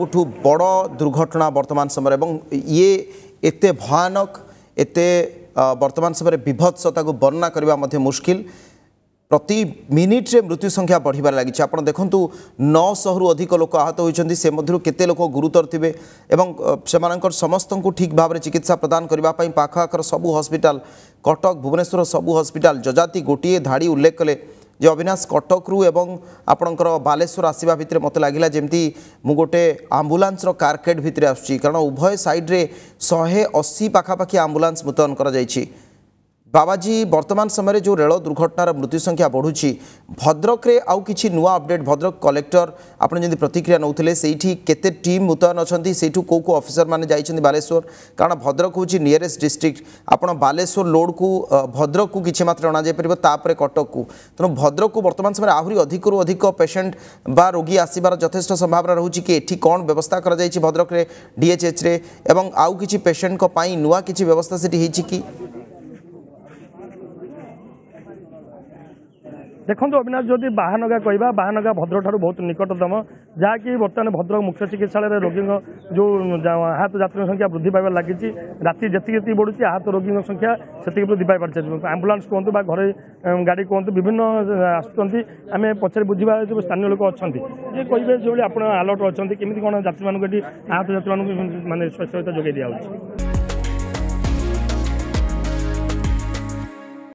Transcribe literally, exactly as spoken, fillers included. सबुठू बड़ दुर्घटना वर्तमान समय ये एते भयानक एते वर्तमान समय विभत्सता को वर्णना करने मुश्किल प्रति मिनिट्रे मृत्यु संख्या बढ़िबार लगी। आप देखु नौशह रु अधिक लोक आहत होती से मध्य केते लोक गुरुतर थे और समस्त को ठीक भाव चिकित्सा प्रदान करने पाखआखर सबू हस्पिटाल कटक भुवनेश्वर सबू हस्पिटाल जजाति गोटे धाड़ी उल्लेख कले जे अविनाश कटकरू एवं आपणकर बालेश्वर आसवा भितर मत लगे जमी मु गोटे आंबुलांस कारकेट भितर आसुची कारण उभय साइड्रे शहे अशी पाखापाखि आंबुलांस मुतयन कर बाबाजी। वर्तमान समय जो रेल दुर्घटनार मृत्यु संख्या बढ़ुची भद्रक रे आउ किछि नुआ अपडेट भद्रक कलेक्टर आपन जदि प्रतिक्रिया नौथिले सेठी केते टीम मुतयन अछंती सेठू को को ऑफिसर माने जाइछंती बालेश्वर कारण भद्रक होछि नियरेस्ट डिस्ट्रिक्ट आपन बालेश्वर लोड को भद्रक को किछि मात्र अना जाय परबो तापरे कटक को तनो भद्रक को वर्तमान समय आहुरी अधिक रु अधिक पेशेंट बा रोगी आसीबार यथेष्ट संभावना रहूछि कि एठी कोन व्यवस्था करा जाइछि भद्रक रे डीएचएच रे एवं आउ किछि पेशेंट को पाई नुआ किछि व्यवस्था सेठी हेछि कि देखो अविनाश जदि बाहानगा कहवा बाहानगा भद्रक ठार बहुत निकटतम जहाँकि बर्तमान भद्रक मुख्य चिकित्सालय रोगी जो आहत यात्री संख्या वृद्धि पाइबार लगी राति जी बढ़ुची आहत रोगी संख्या से वृद्धि पाइबार आंबुलांस कहतु बा घर गाड़ी कहतु विभिन्न आसुच्च आम पचार बुझा जो स्थानीय लोक अच्छा ये कहे जो आप आलर्ट अच्छा कमी कौन यात्री आहत यात्री मानते सहायता जोगे दिया।